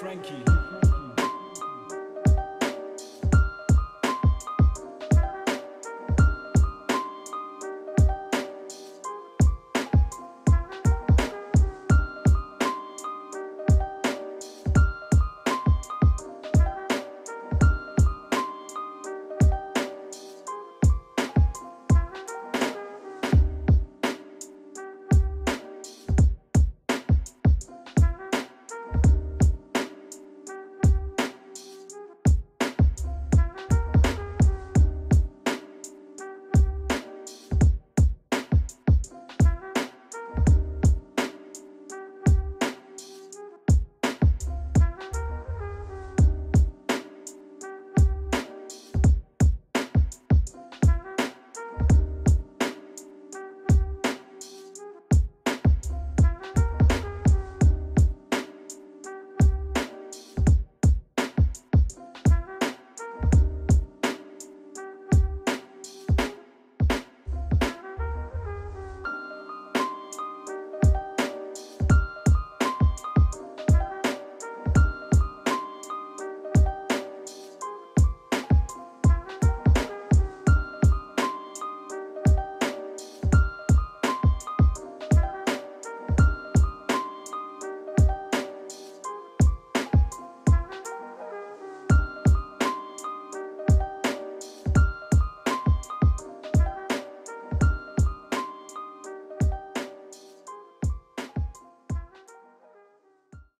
Frankie.